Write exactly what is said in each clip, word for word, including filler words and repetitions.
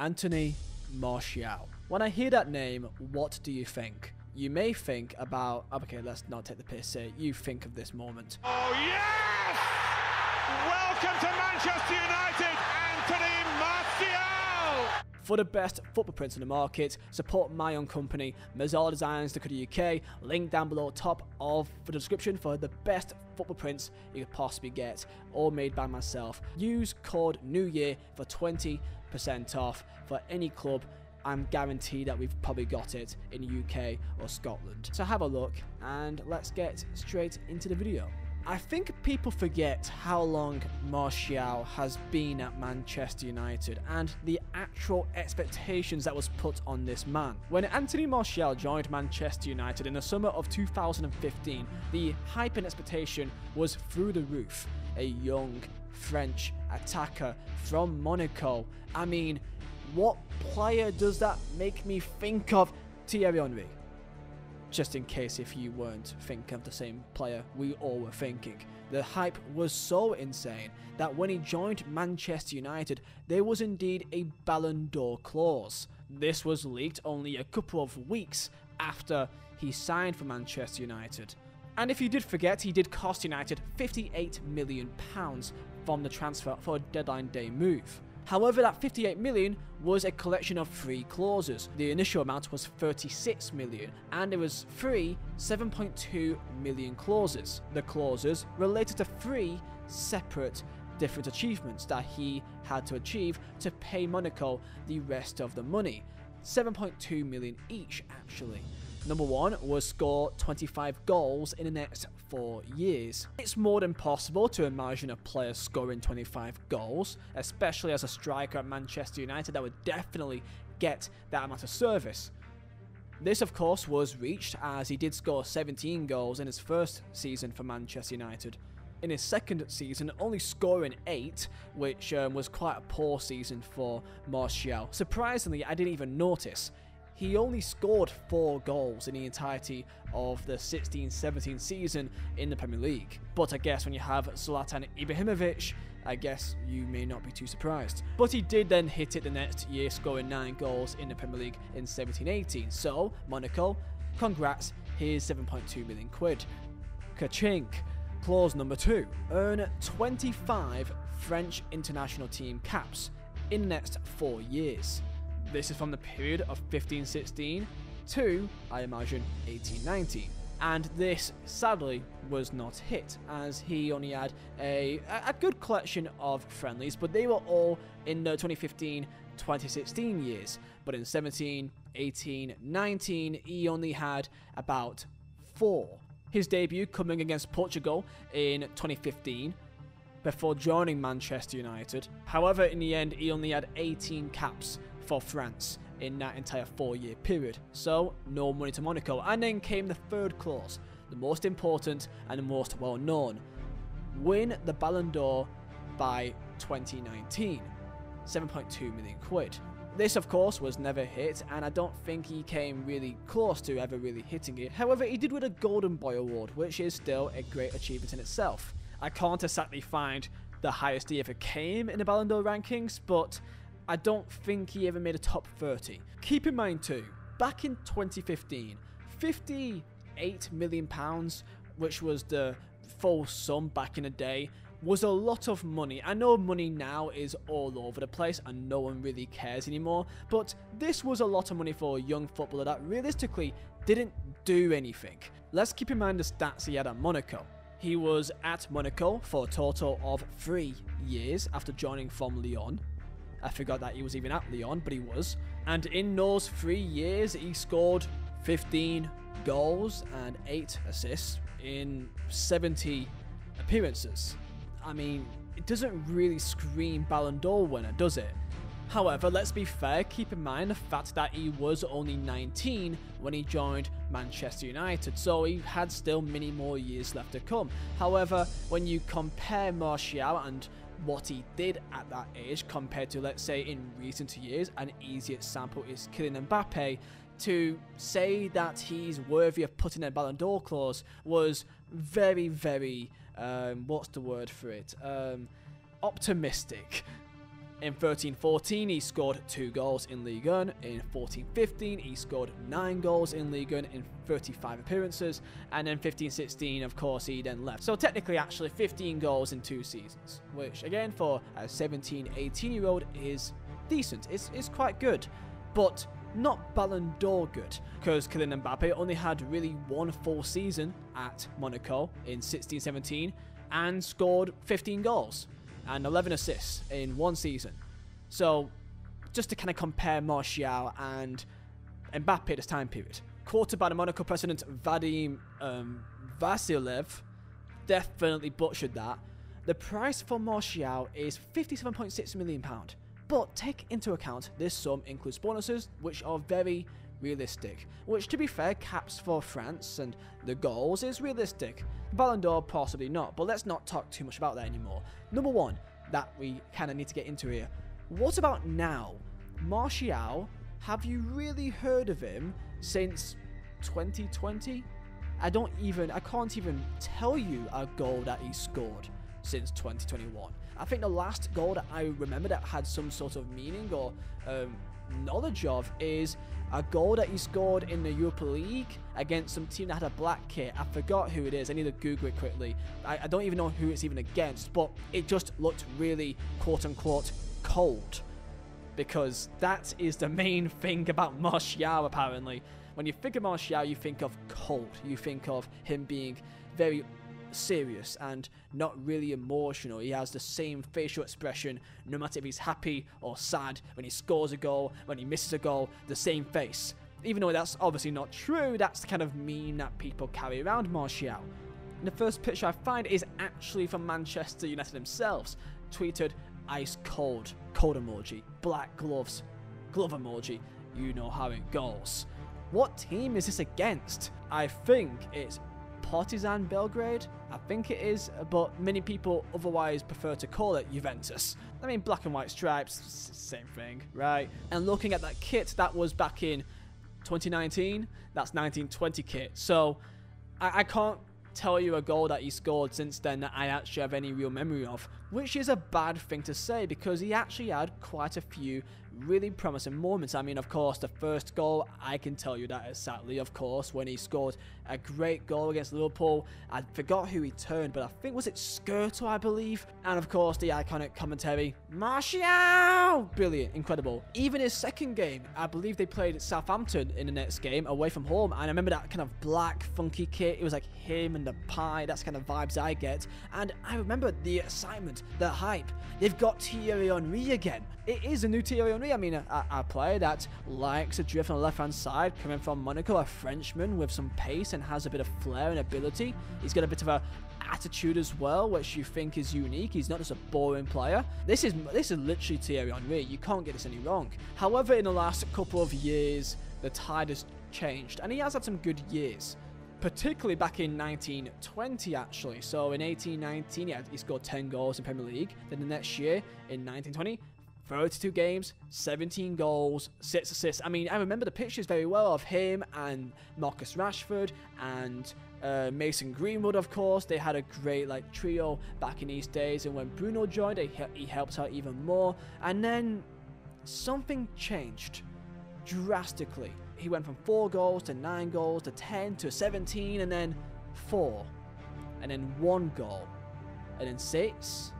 Anthony Martial. When I hear that name, what do you think? You may think about, okay, let's not take the piss here. You think of this moment. Oh, yes! Welcome to Manchester United, Anthony Martial! For the best football prints in the market, support my own company, Mezzala Designs, U K. Link down below, top of the description, for the best football prints you could possibly get, all made by myself. Use code NEWYEAR for twenty percent off for any club. I'm guaranteed that we've probably got it in the U K or Scotland. So have a look and let's get straight into the video. I think people forget how long Martial has been at Manchester United and the actual expectations that was put on this man. When Anthony Martial joined Manchester United in the summer of two thousand fifteen, the hype and expectation was through the roof. A young French attacker from Monaco. I mean, what player does that make me think of? Thierry Henry. Just in case if you weren't thinking of the same player we all were thinking. The hype was so insane that when he joined Manchester United, there was indeed a Ballon d'Or clause. This was leaked only a couple of weeks after he signed for Manchester United. And if you did forget, he did cost United fifty-eight million pounds from the transfer for a deadline day move. However, that fifty-eight million was a collection of three clauses. The initial amount was thirty-six million, and there was three seven point two million clauses. The clauses related to three separate different achievements that he had to achieve to pay Monaco the rest of the money. seven point two million each, actually. Number one was score twenty-five goals in the next four years. It's more than possible to imagine a player scoring twenty-five goals, especially as a striker at Manchester United that would definitely get that amount of service. This, of course, was reached as he did score seventeen goals in his first season for Manchester United. In his second season, only scoring eight, which um, was quite a poor season for Martial. Surprisingly, I didn't even notice. He only scored four goals in the entirety of the sixteen seventeen season in the Premier League. But I guess when you have Zlatan Ibrahimovic, I guess you may not be too surprised. But he did then hit it the next year, scoring nine goals in the Premier League in seventeen eighteen. So, Monaco, congrats, here's seven point two million quid. Ka-chink. Clause number two. Earn twenty-five French international team caps in the next four years. This is from the period of fifteen sixteen to, I imagine, eighteen nineteen. And this, sadly, was not hit, as he only had a, a good collection of friendlies, but they were all in the twenty fifteen twenty sixteen years. But in seventeen, eighteen, nineteen, he only had about four. His debut coming against Portugal in twenty fifteen, before joining Manchester United. However, in the end, he only had eighteen caps for France in that entire four-year period. So, no money to Monaco. And then came the third clause, the most important and the most well-known. Win the Ballon d'Or by twenty nineteen. seven point two million quid. This, of course, was never hit, and I don't think he came really close to ever really hitting it. However, he did win a Golden Boy Award, which is still a great achievement in itself. I can't exactly find the highest he ever came in the Ballon d'Or rankings, but I don't think he ever made a top thirty. Keep in mind too, back in twenty fifteen, fifty-eight million pounds, which was the full sum back in the day, was a lot of money. I know money now is all over the place and no one really cares anymore, but this was a lot of money for a young footballer that realistically didn't do anything. Let's keep in mind the stats he had at Monaco. He was at Monaco for a total of three years after joining from Lyon. I forgot that he was even at Lyon, but he was. And in those three years, he scored fifteen goals and eight assists in seventy appearances. I mean, it doesn't really scream Ballon d'Or winner, does it? However, let's be fair, keep in mind the fact that he was only nineteen when he joined Manchester United, so he had still many more years left to come. However, when you compare Martial and what he did at that age compared to, let's say, in recent years, an easy example is Kylian Mbappe, to say that he's worthy of putting a Ballon d'Or clause was very, very, um, what's the word for it, um, optimistic. In thirteen fourteen, he scored two goals in Ligue one. In fourteen fifteen, he scored nine goals in Ligue one in thirty-five appearances. And then fifteen sixteen, of course, he then left. So technically, actually, fifteen goals in two seasons, which, again, for a seventeen, eighteen-year-old is decent. It's, it's quite good, but not Ballon d'Or good, because Kylian Mbappe only had really one full season at Monaco in sixteen seventeen and scored fifteen goals and eleven assists in one season. So just to kind of compare Martial and Mbappe at this time period. Quoted by the Monaco president Vadim um, Vasilev, definitely butchered that. The price for Martial is fifty-seven point six million pounds. But take into account this sum includes bonuses, which are very realistic. Which, to be fair, caps for France and the goals is realistic. Ballon d'Or, possibly not. But let's not talk too much about that anymore. Number one, that we kind of need to get into here. What about now? Martial, have you really heard of him since twenty twenty? I don't even, I can't even tell you a goal that he scored since twenty twenty-one. I think the last goal that I remember that had some sort of meaning or um, knowledge of is a goal that he scored in the Europa League against some team that had a black kit. I forgot who it is. I need to Google it quickly. I, I don't even know who it's even against, but it just looked really, quote-unquote, cold, because that is the main thing about Martial, apparently. When you think of Martial, you think of cold. You think of him being very serious and not really emotional. He has the same facial expression no matter if he's happy or sad. When he scores a goal, when he misses a goal, the same face. Even though that's obviously not true, that's the kind of meme that people carry around Martial. And the first picture I find is actually from Manchester United themselves. Tweeted, ice cold, cold emoji, black gloves, glove emoji, you know how it goes. What team is this against? I think it's Partizan Belgrade, I think it is, but many people otherwise prefer to call it Juventus. I mean, black and white stripes, same thing, right? And looking at that kit, that was back in twenty nineteen, that's nineteen twenty kit. So I, I can't tell you a goal that he scored since then that I actually have any real memory of, which is a bad thing to say because he actually had quite a few really promising moments. I mean, of course, the first goal, I can tell you that exactly, of course, when he scored a great goal against Liverpool. I forgot who he turned, but I think, was it Skrtel, I believe? And of course, the iconic commentary, Martial! Brilliant, incredible. Even his second game, I believe they played at Southampton in the next game, away from home, and I remember that kind of black, funky kit. It was like him and the pie, that's kind of vibes I get, and I remember the excitement, the hype. They've got Thierry Henry again. It is a new Thierry Henry. I mean, a, a player that likes to drift on the left-hand side, coming from Monaco, a Frenchman with some pace and has a bit of flair and ability. He's got a bit of a attitude as well, which you think is unique. He's not just a boring player. This is this is literally Thierry Henry. You can't get this any wrong. However, in the last couple of years, the tide has changed, and he has had some good years, particularly back in nineteen twenty, actually. So in eighteen nineteen, he, had, he scored ten goals in Premier League. Then the next year, in nineteen twenty, thirty-two games, seventeen goals, six assists. I mean, I remember the pictures very well of him and Marcus Rashford and uh, Mason Greenwood, of course. They had a great, like, trio back in these days. And when Bruno joined, he, he helped out even more. And then something changed drastically. He went from four goals to nine goals to ten to seventeen and then four and then one goal and then six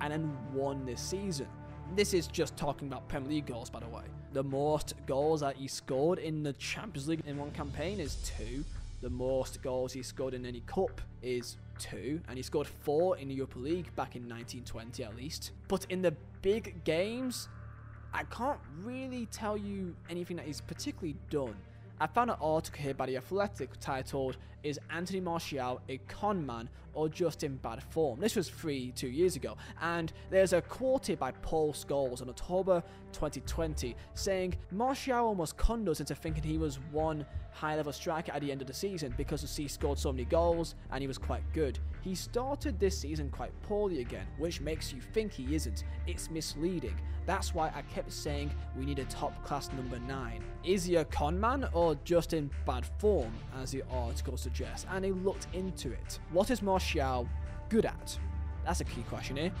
and then one this season. This is just talking about Premier League goals, by the way. The most goals that he scored in the Champions League in one campaign is two. The most goals he scored in any cup is two. And he scored four in the Europa League back in nineteen twenty at least. But in the big games, I can't really tell you anything that he's particularly done. I found an article here by The Athletic titled, Is Anthony Martial a Con Man or Just in Bad Form? This was three, two years ago. And there's a quote here by Paul Scholes in October twenty twenty saying, Martial almost conned us into thinking he was one high-level striker at the end of the season because he scored so many goals and he was quite good. He started this season quite poorly again, which makes you think he isn't. It's misleading. That's why I kept saying we need a top-class number nine. Is he a con man or just in bad form, as the article suggests? And he looked into it. What is Martial good at? That's a key question here.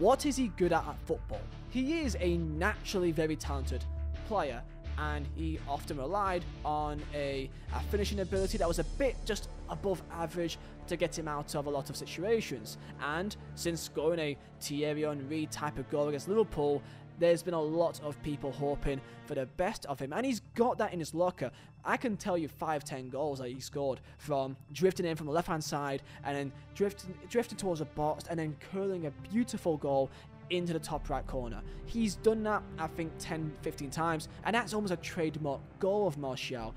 What is he good at at football? He is a naturally very talented player, and he often relied on a, a finishing ability that was a bit just above average to get him out of a lot of situations. And since scoring a Thierry Henry type of goal against Liverpool, there's been a lot of people hoping for the best of him, and he's got that in his locker. I can tell you five, ten goals that he scored from drifting in from the left-hand side and then drifting, drifting towards the box and then curling a beautiful goal into the top right corner. He's done that, I think, ten, fifteen times, and that's almost a trademark goal of Martial.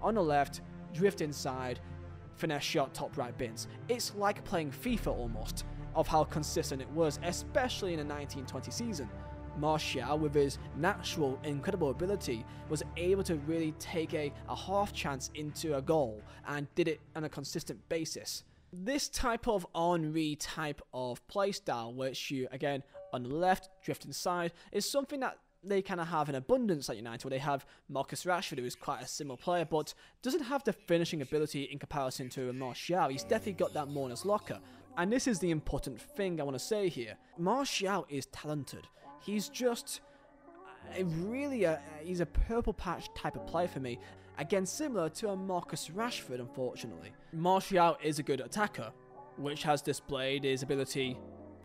On the left, drift inside, finesse shot, top right bins. It's like playing FIFA almost, of how consistent it was, especially in the nineteen twenty season. Martial, with his natural, incredible ability, was able to really take a, a half chance into a goal and did it on a consistent basis. This type of Henry type of playstyle, which you, again, on the left, drift inside, is something that they kind of have in abundance at United, where they have Marcus Rashford, who is quite a similar player, but doesn't have the finishing ability in comparison to Martial. He's definitely got that more in his locker. And this is the important thing I want to say here. Martial is talented. He's just a really, a, he's a purple patch type of player for me. Again, similar to a Marcus Rashford, unfortunately. Martial is a good attacker, which has displayed his ability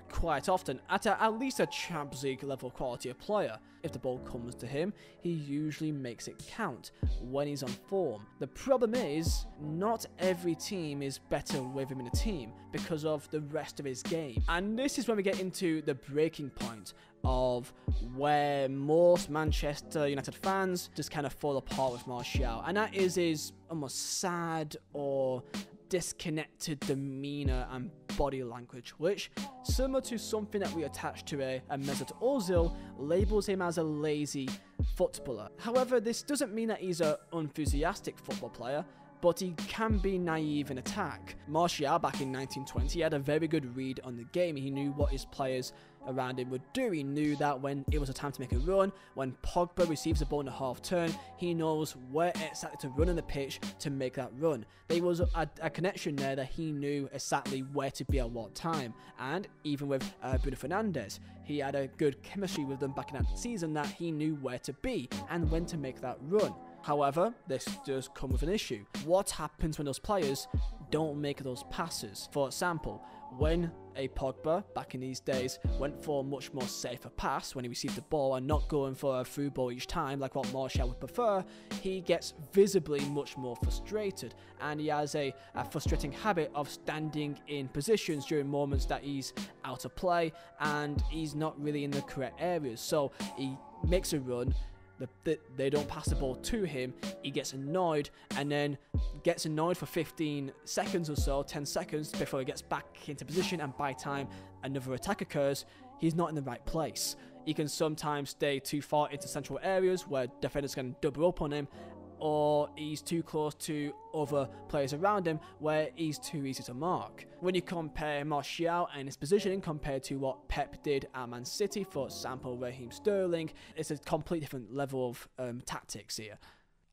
quite often at a, at least a Champions League level quality of player. If the ball comes to him, he usually makes it count when he's on form. The problem is, not every team is better with him in a team because of the rest of his game. And this is when we get into the breaking point of where most Manchester United fans just kind of fall apart with Martial. And that is his almost sad or disconnected demeanor and body language, which, similar to something that we attach to a, a Mesut Ozil, labels him as a lazy footballer. However, this doesn't mean that he's an unenthusiastic football player, but he can be naive in attack. Martial, back in nineteen twenty, had a very good read on the game. He knew what his players around him would do. He knew that when it was a time to make a run, when Pogba receives the ball in a half turn, he knows where exactly to run on the pitch to make that run. There was a, a connection there that he knew exactly where to be at what time. And even with uh, Bruno Fernandes, he had a good chemistry with them back in that season, that he knew where to be and when to make that run. However, this does come with an issue. What happens when those players don't make those passes? For example, when a Pogba, back in these days, went for a much more safer pass when he received the ball and not going for a through ball each time like what Martial would prefer, he gets visibly much more frustrated, and he has a, a frustrating habit of standing in positions during moments that he's out of play and he's not really in the correct areas. So he makes a run, The, the, they don't pass the ball to him, he gets annoyed, and then gets annoyed for fifteen seconds or so, ten seconds, before he gets back into position, and by time another attack occurs, he's not in the right place. He can sometimes stay too far into central areas where defenders can double up on him, or he's too close to other players around him where he's too easy to mark. When you compare Martial and his positioning compared to what Pep did at Man City, for example, Raheem Sterling, it's a completely different level of um, tactics here.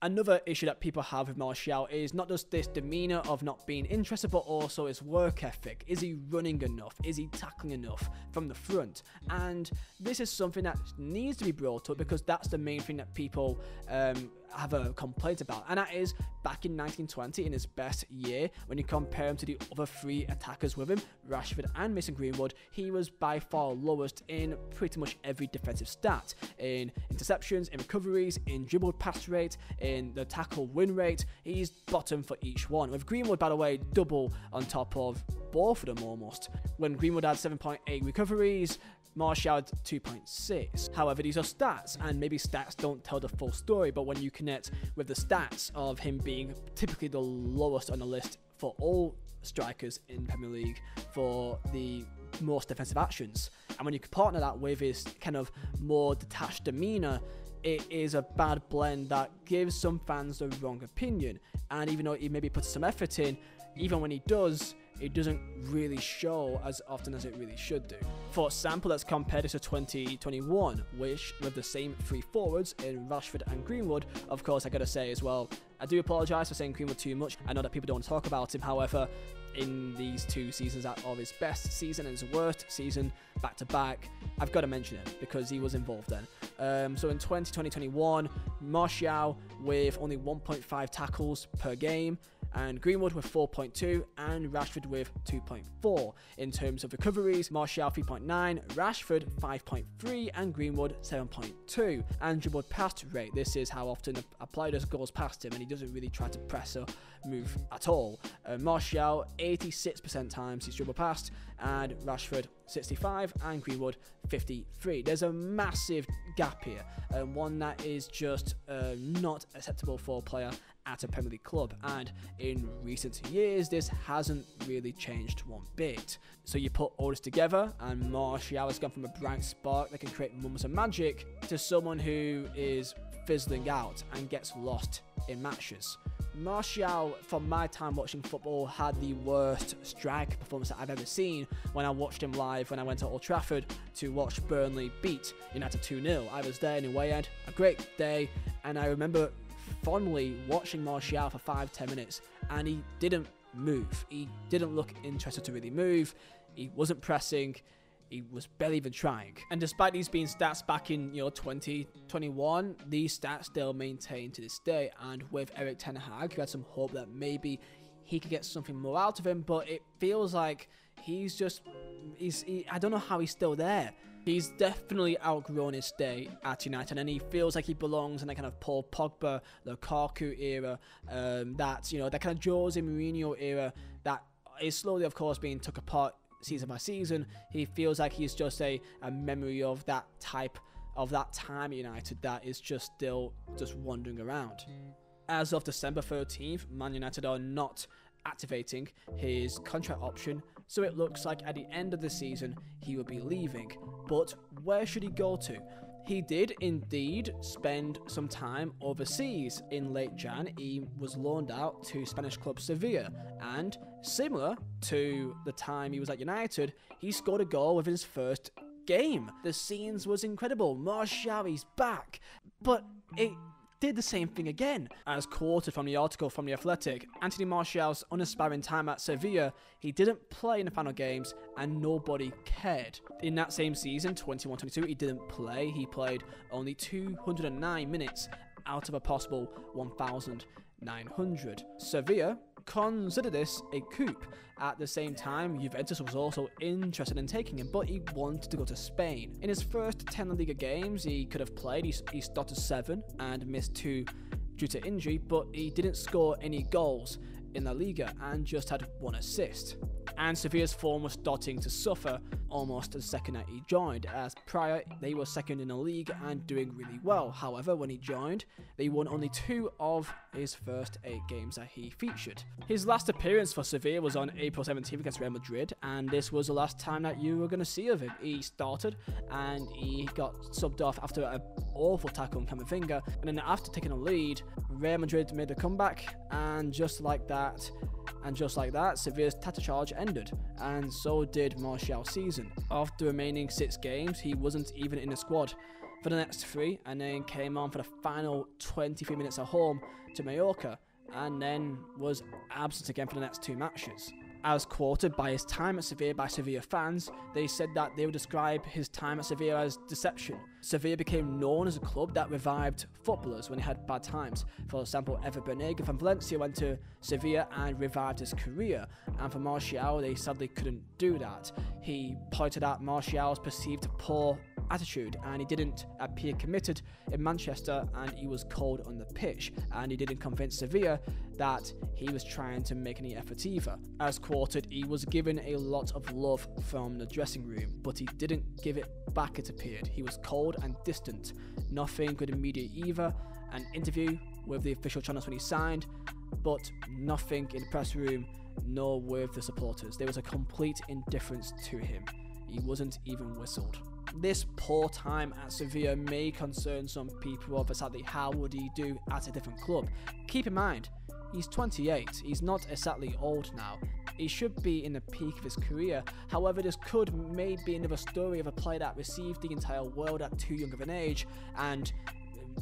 Another issue that people have with Martial is not just this demeanor of not being interested, but also his work ethic. Is he running enough? Is he tackling enough from the front? And this is something that needs to be brought up, because that's the main thing that people um, have a complaint about. And that is, back in nineteen twenty, in his best year, when you compare him to the other three attackers with him, Rashford and Mason Greenwood, he was by far lowest in pretty much every defensive stat. In interceptions, in recoveries, in dribble pass rate, in the tackle win rate, he's bottom for each one. With Greenwood, by the way, double on top of both of them almost. When Greenwood had seven point eight recoveries, Martial had two point six. However, these are stats, and maybe stats don't tell the full story, but when you connect with the stats of him being typically the lowest on the list for all strikers in Premier League for the most defensive actions, and when you partner that with his kind of more detached demeanor, it is a bad blend that gives some fans the wrong opinion. And even though he maybe puts some effort in, even when he does, it doesn't really show as often as it really should do. For example, let's compare this to twenty twenty-one, which with the same three forwards in Rashford and Greenwood. Of course, I gotta say as well, I do apologise for saying Greenwood too much. I know that people don't want to talk about him, however, in these two seasons of his best season and his worst season back to back, I've got to mention him because he was involved then. Um, so in twenty twenty-twenty-one, Martial with only one point five tackles per game, and Greenwood with four point two and Rashford with two point four. In terms of recoveries, Martial three point nine, Rashford five point three and Greenwood seven point two. And dribbled past rate, this is how often a player just goes past him and he doesn't really try to press or move at all. Uh, Martial eighty-six percent times he's dribbled past, and Rashford sixty-five and Greenwood fifty-three. There's a massive gap here, and um, one that is just uh, not acceptable for a player at a Premier League club, and in recent years this hasn't really changed one bit. So you put all this together and Martial has gone from a bright spark that can create moments of magic to someone who is fizzling out and gets lost in matches. Martial, from my time watching football, had the worst strike performance that I've ever seen when I watched him live when I went to Old Trafford to watch Burnley beat United two nil. I was there in the away end, a great day, and I remember fondly watching Martial for five ten minutes, and he didn't move. He didn't look interested to really move. He wasn't pressing. He was barely even trying. And despite these being stats back in, you know, twenty twenty-one, these stats they'll maintain to this day. And with Erik ten Hag, you had some hope that maybe he could get something more out of him, but it feels like he's just, he's, he, I don't know how he's still there. He's definitely outgrown his day at United, and he feels like he belongs in that kind of Paul Pogba, Lukaku era, um, that, you know, that kind of Jose Mourinho era that is slowly, of course, being took apart season by season. He feels like he's just a, a memory of that type of that time at United that is just still just wandering around. As of December thirteenth, Man United are not activating his contract option, so it looks like at the end of the season he will be leaving. But where should he go to? He did indeed spend some time overseas. In late Jan, he was loaned out to Spanish club Sevilla, and similar to the time he was at United, he scored a goal within his first game. The scenes was incredible. Martial's back, but it did the same thing again. As quoted from the article from The Athletic, Anthony Martial's uninspiring time at Sevilla, he didn't play in the final games and nobody cared. In that same season, twenty-one twenty-two, he didn't play. He played only two hundred and nine minutes out of a possible one thousand nine hundred. Sevilla consider this a coup. At the same time, Juventus was also interested in taking him, but he wanted to go to Spain. In his first ten La Liga games he could have played, he, he started seven and missed two due to injury, but he didn't score any goals in La Liga and just had one assist. And Sevilla's form was starting to suffer almost the second that he joined, as prior they were second in the league and doing really well. However, when he joined, they won only two of his first eight games that he featured. His last appearance for Sevilla was on April seventeenth against Real Madrid, and this was the last time that you were going to see of him. He started and he got subbed off after an awful tackle on Camavinga, and then after taking a lead, Real Madrid made a comeback, and just like that, and just like that, Sevilla's tatter charge ended, and so did Martial's season. After the remaining six games, he wasn't even in the squad for the next three, and then came on for the final twenty-three minutes at home to Mallorca, and then was absent again for the next two matches. As quoted by his time at Sevilla by Sevilla fans, they said that they would describe his time at Sevilla as deception. Sevilla became known as a club that revived footballers when they had bad times. For example, Ever Banega from Valencia went to Sevilla and revived his career, and for Martial, they sadly couldn't do that. He pointed out Martial's perceived poor attitude, and he didn't appear committed in Manchester, and he was cold on the pitch, and he didn't convince Sevilla that he was trying to make any effort either. As quoted, he was given a lot of love from the dressing room, but he didn't give it back, it appeared. He was cold and distant, nothing good in media either. An interview with the official channels when he signed, but nothing in the press room, nor with the supporters. There was a complete indifference to him. He wasn't even whistled. This poor time at Sevilla may concern some people, but sadly, how would he do at a different club? Keep in mind, he's twenty-eight, he's not exactly old now. He should be in the peak of his career. However, this could maybe be another story of a player that received the entire world at too young of an age and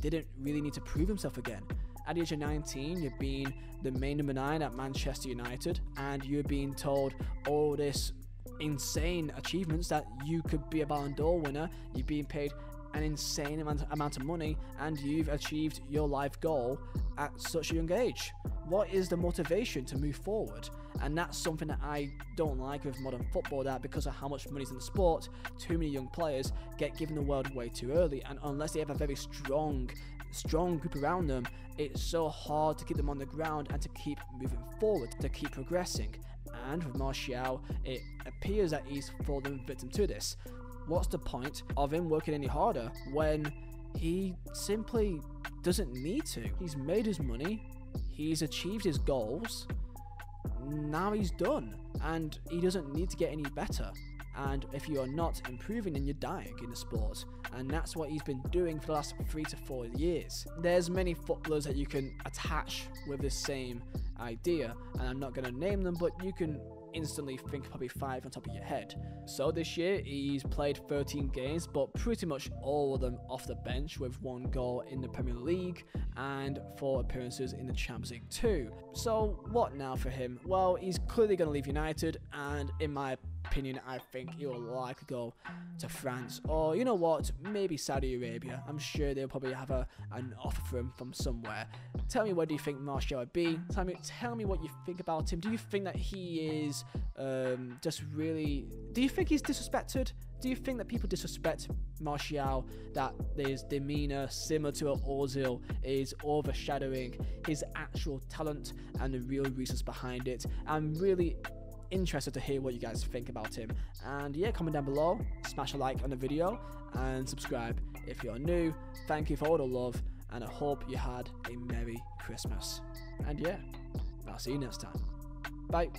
didn't really need to prove himself again. At the age of nineteen, you've been the main number nine at Manchester United, and you're being told all this insane achievements that you could be a Ballon d'Or winner. You've been paid an insane amount, amount of money, and you've achieved your life goal at such a young age. What is the motivation to move forward? And that's something that I don't like with modern football, that because of how much money's in the sport, too many young players get given the world way too early, and unless they have a very strong strong group around them, it's so hard to keep them on the ground and to keep moving forward, to keep progressing. And with Martial, it appears that he's fallen victim to this. What's the point of him working any harder when he simply doesn't need to? He's made his money, he's achieved his goals, now he's done, and he doesn't need to get any better. And if you're not improving, then you're dying in the sport. And that's what he's been doing for the last three to four years. There's many footballers that you can attach with the same idea, and I'm not going to name them, but you can instantly think probably five on top of your head. So this year he's played thirteen games, but pretty much all of them off the bench, with one goal in the Premier League and four appearances in the Champions League too. So what now for him? Well, he's clearly going to leave United, and in my opinion, I think he'll likely go to France, or you know what, maybe Saudi Arabia. I'm sure they'll probably have a, an offer for him from somewhere. Tell me, where do you think Martial would be? Tell me, tell me what you think about him. Do you think that he is um, just really... Do you think he's disrespected? Do you think that people disrespect Martial, that his demeanour, similar to Ozil, is overshadowing his actual talent and the real reasons behind it? I'm really interested to hear what you guys think about him, and yeah, comment down below, smash a like on the video and subscribe if you're new. Thank you for all the love, and I hope you had a Merry Christmas, and yeah, I'll see you next time. Bye.